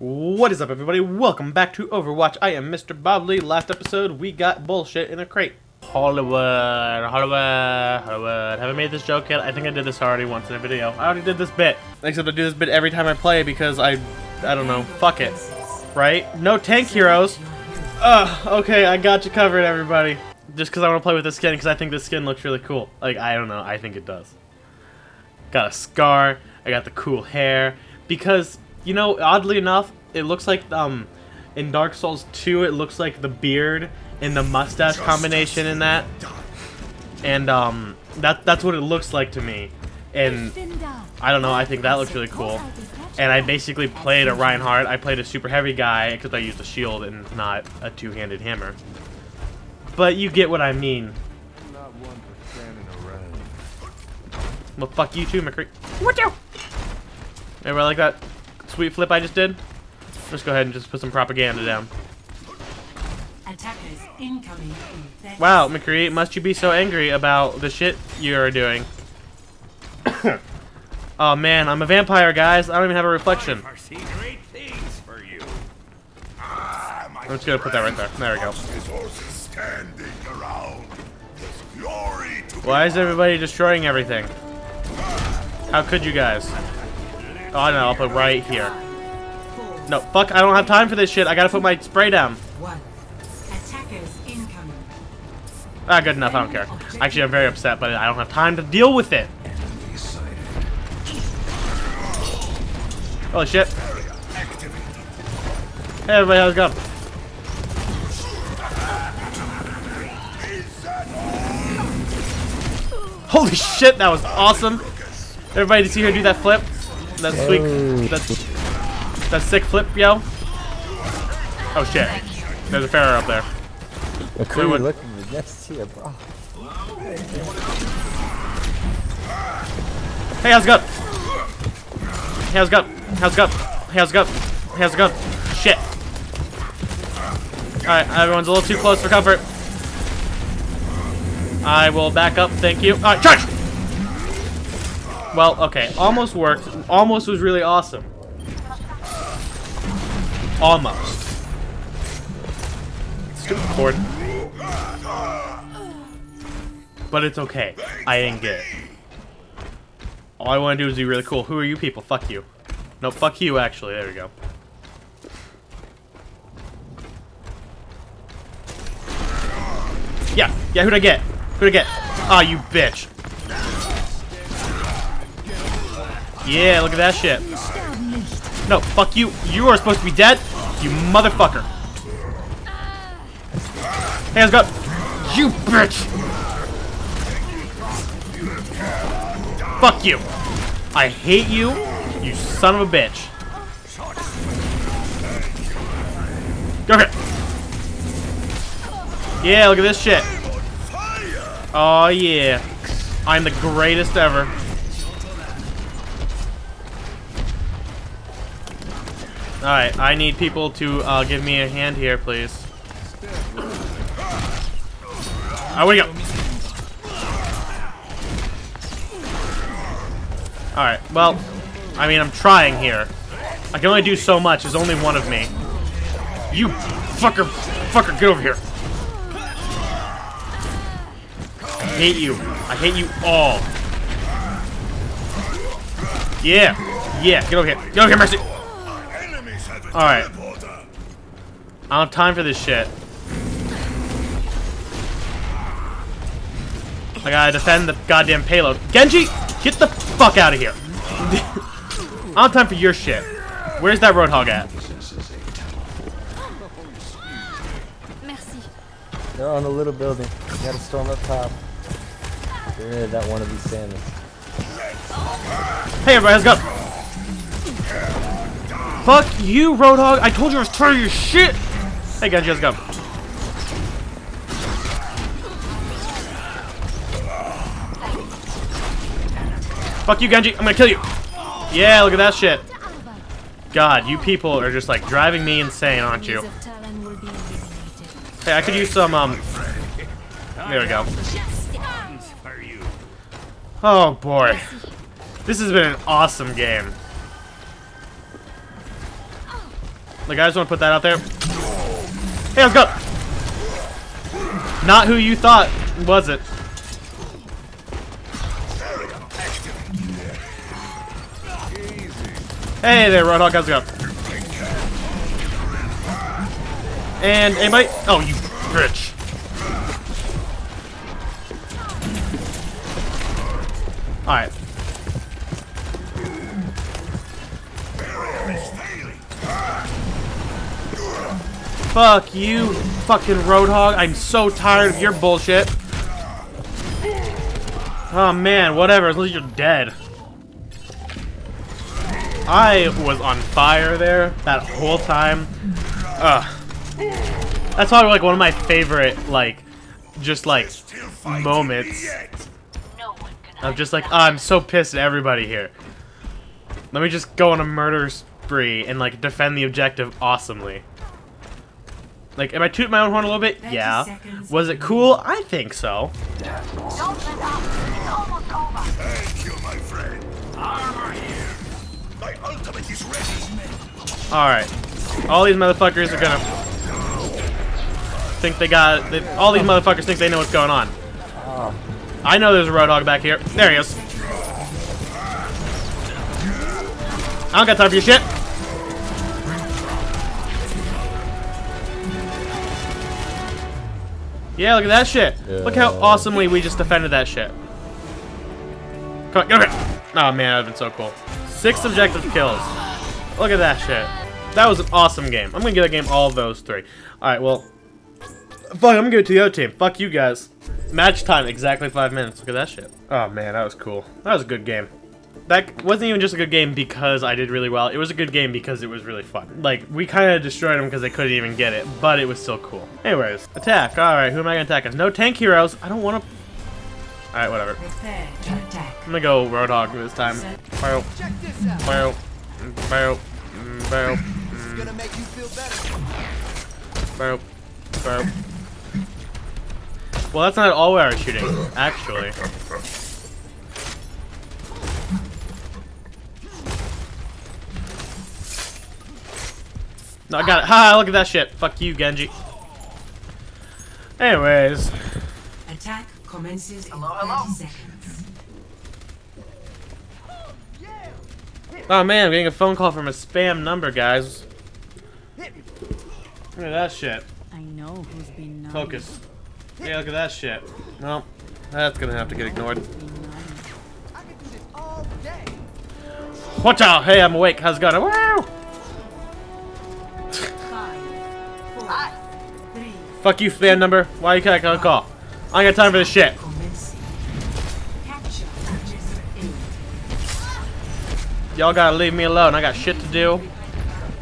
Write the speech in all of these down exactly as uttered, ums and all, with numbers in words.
What is up, everybody? Welcome back to Overwatch. I am Mister Bobbly. Last episode, we got bullshit in a crate. Hollywood, Hollywood, Hollywood. Have I made this joke yet? I think I did this already once in a video. I already did this bit. Except I do this bit every time I play because I, I don't know, fuck it. Right? No tank heroes. Ugh, okay, I got you covered, everybody. Just because I want to play with this skin because I think this skin looks really cool. Like, I don't know, I think it does. Got a scar, I got the cool hair, because... You know, oddly enough, it looks like, um, in Dark Souls two, it looks like the beard and the mustache combination in that. And, um, that, that's what it looks like to me. And, I don't know, I think that looks really cool. And I basically played a Reinhardt. I played a super heavy guy because I used a shield and not a two-handed hammer. But you get what I mean. Well, fuck you too, McCree. Watch out! Everybody like that? Sweet flip I just did. Let's go ahead and just put some propaganda down. Attackers incoming. Wow, McCree, must you be so angry about the shit you're doing? Oh man, I'm a vampire, guys. I don't even have a reflection. I'm just gonna put that right there. There we go. Why is everybody destroying everything? How could you guys? Oh no, I'll put right here. No, fuck, I don't have time for this shit. I gotta put my spray down. Ah, good enough, I don't care. Actually, I'm very upset, but I don't have time to deal with it. Holy shit. Hey everybody, how's it going? Holy shit, that was awesome. Everybody, see her do that flip? That's sweet. That's that sick flip, yo. Oh shit! There's a Pharah up there. We would look in the next tier, bro. Hey, how's it going? Hey, how's it going? How's it going? How's it going? How's it going? Shit! All right, everyone's a little too close for comfort. I will back up. Thank you. All right, charge! Well, okay, almost worked. Almost was really awesome. Almost. Stupid cord. But it's okay. I didn't get it. All I want to do is be really cool. Who are you people? Fuck you. No, fuck you, actually. There we go. Yeah, yeah, who'd I get? Who'd I get? Ah, you bitch. Yeah, look at that shit. No, fuck you. You are supposed to be dead, you motherfucker. Hands up. You bitch. Fuck you. I hate you, you son of a bitch. Go here. Yeah, look at this shit. Oh, yeah. I'm the greatest ever. Alright, I need people to uh, give me a hand here, please. Alright, we go. Alright, well, I mean, I'm trying here. I can only do so much. There's only one of me. You fucker, fucker, get over here. I hate you. I hate you all. Yeah, yeah, get over here. Get over here, Mercy. Alright. I don't have time for this shit. I gotta defend the goddamn payload. Genji! Get the fuck out of here! I don't have time for your shit. Where's that Roadhog at? They're on the little building. You gotta storm up top. Get rid of that wannabe Samus. Hey everybody, how's it going? Fuck you, Roadhog! I told you I was trying your shit! Hey, Genji, how's it going? Fuck you, Genji! I'm gonna kill you! Yeah, look at that shit! God, you people are just, like, driving me insane, aren't you? Hey, I could use some, um... there we go. Oh, boy. This has been an awesome game. Like, I just want to put that out there. Hey, let's go! Not who you thought, was it? Hey there, Roadhog, how's it going? And a bite. Oh, you bitch. Alright. Fuck you, fucking Roadhog. I'm so tired of your bullshit. Oh man, whatever, as long as you're dead. I was on fire there that whole time. Ugh. That's probably like one of my favorite, like, just like moments. I'm just like, oh, I'm so pissed at everybody here. Let me just go on a murder spree and like defend the objective awesomely. Like, am I tooting my own horn a little bit? Yeah. Was it cool? I think so. Don't let up. It's almost over. Thank you, my friend. Armor here. My ultimate is ready. All right. All these motherfuckers are gonna think they got. They, all these motherfuckers think they know what's going on. I know there's a Roadhog back here. There he is. I don't got time for your shit. Yeah, look at that shit. Yeah. Look how awesomely we just defended that shit. Come on, get over here. Oh man, that would have been so cool. Six objective kills. Look at that shit. That was an awesome game. I'm gonna give that game all of those three. Alright, well. Fuck, I'm gonna give it to the other team. Fuck you guys. Match time, exactly five minutes. Look at that shit. Oh man, that was cool. That was a good game. That wasn't even just a good game because I did really well. It was a good game because it was really fun. Like, we kind of destroyed them because they couldn't even get it, but it was still cool. Anyways, attack. All right, who am I going to attack? There's no tank heroes. I don't want to... All right, whatever. I'm going to go Roadhog this time. Bow. Bow. Bow. Bow. Bow. Bow. Well, that's not all we are shooting, actually. No, I got it. Ha! Look at that shit. Fuck you, Genji. Anyways. Attack commences in thirty seconds. Oh man, I'm getting a phone call from a spam number, guys. Look at that shit. I know who's been nice. Focus. Yeah, look at that shit. Well, that's gonna have to get ignored. Watch out! Hey, I'm awake. How's it going? Wow! Fuck you, fan number. Why you can't call? I ain't got time for this shit. Y'all gotta leave me alone. I got shit to do.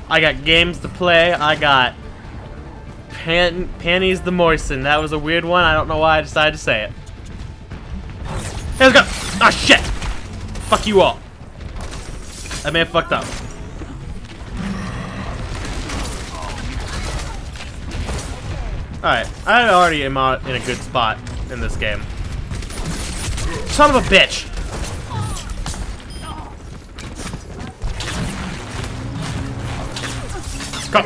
I got games to play. I got pan panties to moisten. That was a weird one. I don't know why I decided to say it. Hey, let's go. Ah, shit. Fuck you all. That man fucked up. Alright, I already am out in a good spot in this game. Son of a bitch! Come.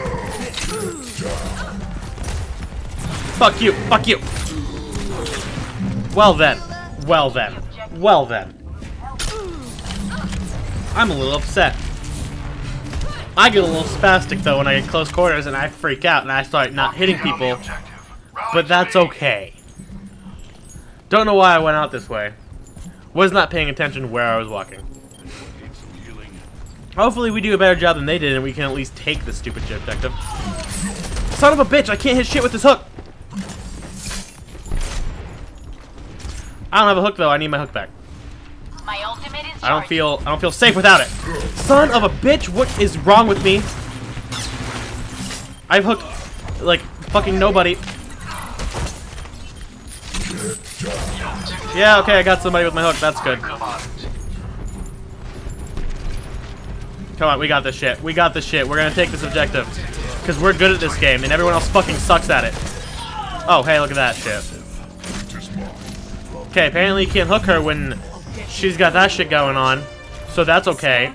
Fuck you, fuck you! Well then, well then, well then. I'm a little upset. I get a little spastic though when I get close quarters and I freak out and I start not hitting people, but that's okay. Don't know why I went out this way. Was not paying attention where I was walking. Hopefully we do a better job than they did and we can at least take this stupid objective. Son of a bitch, I can't hit shit with this hook! I don't have a hook though, I need my hook back. My ultimate is I don't feel I don't feel safe without it. Son of a bitch, what is wrong with me? I've hooked like fucking nobody. Yeah, okay, I got somebody with my hook. That's good. Come on, we got this shit. We got this shit. We're gonna take this objective because we're good at this game, and everyone else fucking sucks at it. Oh, hey, look at that shit. Okay, apparently you can't hook her when she's got that shit going on, so that's okay.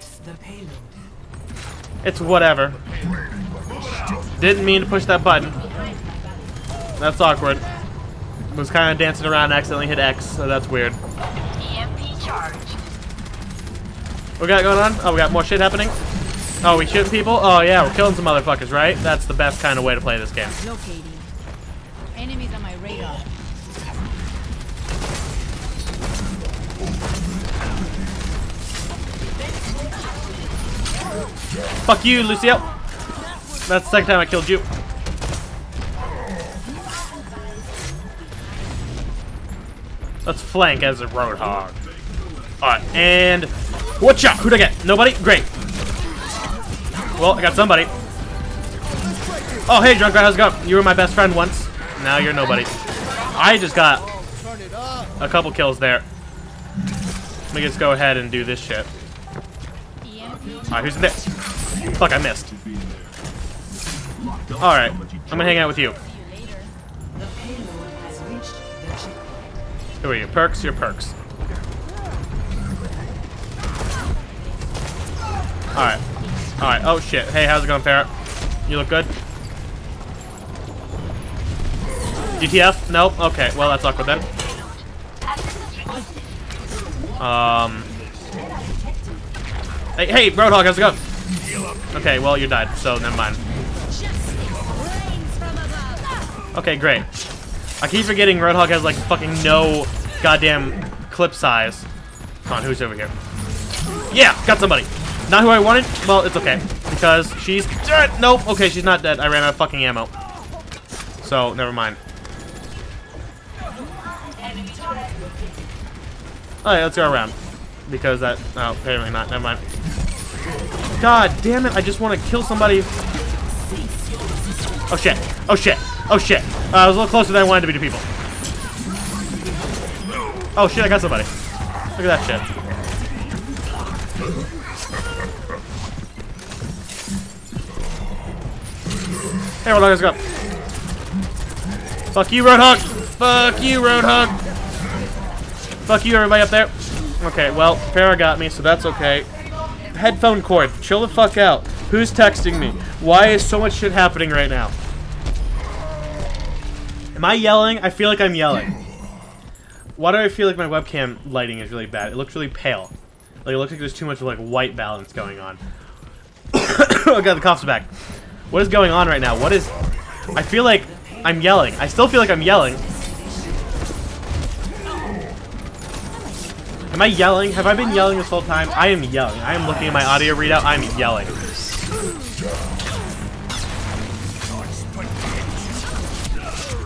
It's whatever. Didn't mean to push that button. That's awkward. Was kind of dancing around and accidentally hit X, so that's weird. E M P charge. What we got going on? Oh, we got more shit happening. Oh, we shooting people? Oh yeah, we're killing some motherfuckers, right? That's the best kind of way to play this game. Locating. Enemies on my radar. Fuck you, Lúcio. That's the second time I killed you. Let's flank as a Roadhog. Alright, and... watch out! Who'd I get? Nobody? Great. Well, I got somebody. Oh, hey, drunk guy, how's it going? You were my best friend once. Now you're nobody. I just got a couple kills there. Let me just go ahead and do this shit. Alright, who's in there? Fuck, I missed. Alright, I'm gonna hang out with you. Who are you? Perks? Your perks. Alright. Alright. Oh shit. Hey, how's it going, Pharah? You look good? D T F? Nope. Okay. Well, that's awkward then. Um. Hey, hey, Roadhog, how's it going? Okay, well, you died, so never mind. Okay, great. I keep forgetting Roadhog has like fucking no goddamn clip size. Come on, who's over here? Yeah, got somebody. Not who I wanted. Well, it's okay because she's dead. Nope. Okay, she's not dead. I ran out of fucking ammo, so never mind. All right, let's go around because that. Oh, apparently not. Never mind. God damn it! I just want to kill somebody. Oh shit! Oh shit! Oh shit! Uh, I was a little closer than I wanted to be to people. Oh shit! I got somebody. Look at that shit. Hey, Roadhog, let's go. Fuck you, Roadhog. Fuck you, Roadhog. Fuck you, everybody up there. Okay, well, Pharah got me, so that's okay. Headphone cord. Chill the fuck out. Who's texting me? Why is so much shit happening right now? Am I yelling? I feel like I'm yelling. Why do I feel like my webcam lighting is really bad? It looks really pale. Like it looks like there's too much of like white balance going on. Oh god, the cough's back. What is going on right now? What is? I feel like I'm yelling. I still feel like I'm yelling. Am I yelling? Have I been yelling this whole time? I am yelling. I am looking at my audio readout. I'm yelling.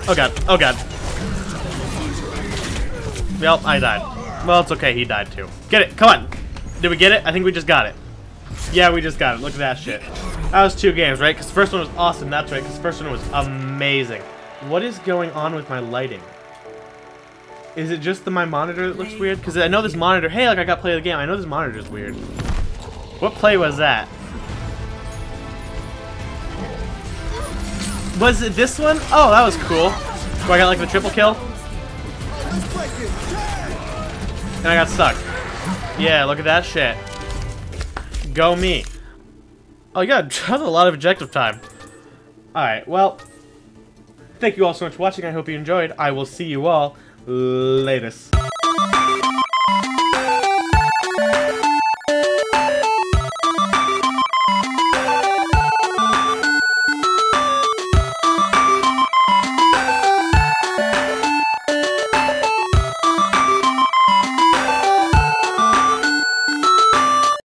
Oh god, oh god. Well, I died. Well, it's okay, he died too. Get it, come on. Did we get it? I think we just got it. Yeah, we just got it, look at that shit. That was two games, right? Because the first one was awesome, that's right, because the first one was amazing. What is going on with my lighting? Is it just the, my monitor that looks weird? Because I know this monitor, hey, like I got play of the game, I know this monitor's weird. What play was that? Was it this one? Oh, that was cool. So I got like the triple kill. And I got stuck. Yeah, look at that shit. Go me. Oh, yeah, that's a lot of objective time. Alright, well, thank you all so much for watching. I hope you enjoyed. I will see you all later.